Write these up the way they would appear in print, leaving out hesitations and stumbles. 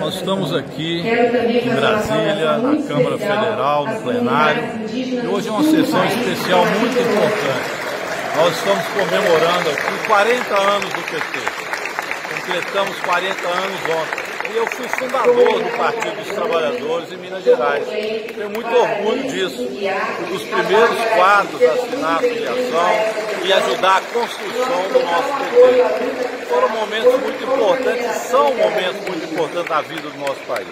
Nós estamos aqui em Brasília, na Câmara Federal, no plenário, e hoje é uma sessão especial muito importante. Nós estamos comemorando aqui 40 anos do PT. Completamos 40 anos ontem. E eu fui fundador do Partido dos Trabalhadores em Minas Gerais. Tenho muito orgulho disso. Dos primeiros quadros a assinar a filiação e ajudar a construção do nosso PT. Foram momentos muito importantes, são momentos muito importantes na vida do nosso país.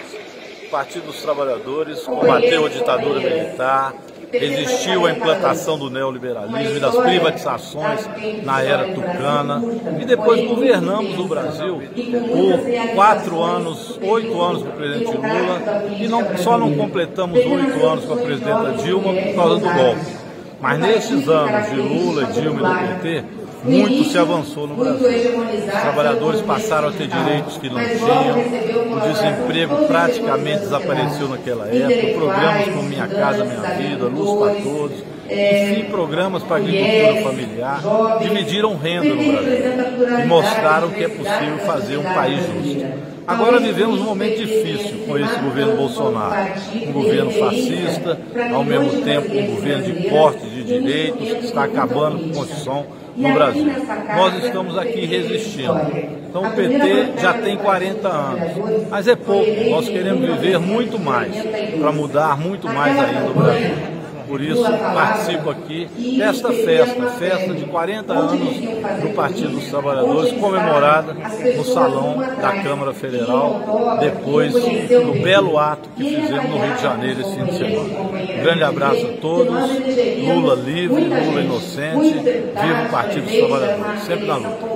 O Partido dos Trabalhadores combateu a ditadura militar, resistiu à implantação do neoliberalismo e das privatizações na era tucana. E depois governamos o Brasil por 8 anos com o presidente Lula e só não completamos 8 anos com a presidenta Dilma por causa do golpe. Mas nesses anos de Lula, Dilma e do PT, muito se avançou no Brasil. Os trabalhadores passaram a ter direitos que não tinham, o desemprego praticamente desapareceu naquela época, programas como Minha Casa Minha Vida, Luz para Todos, enfim, programas para a agricultura familiar, dividiram renda no Brasil e mostraram que é possível fazer um país justo. Agora vivemos um momento difícil com esse governo Bolsonaro, um governo fascista, ao mesmo tempo um governo de corte de direitos, que está acabando com a Constituição no Brasil. Nós estamos aqui resistindo. Então o PT já tem 40 anos, mas é pouco, nós queremos viver muito mais, para mudar muito mais ainda o Brasil. Por isso, participo aqui desta festa de 40 anos do Partido dos Trabalhadores, comemorada no salão da Câmara Federal, depois do belo ato que fizemos no Rio de Janeiro esse fim de semana. Um grande abraço a todos, Lula livre, Lula inocente, viva o Partido dos Trabalhadores, sempre na luta.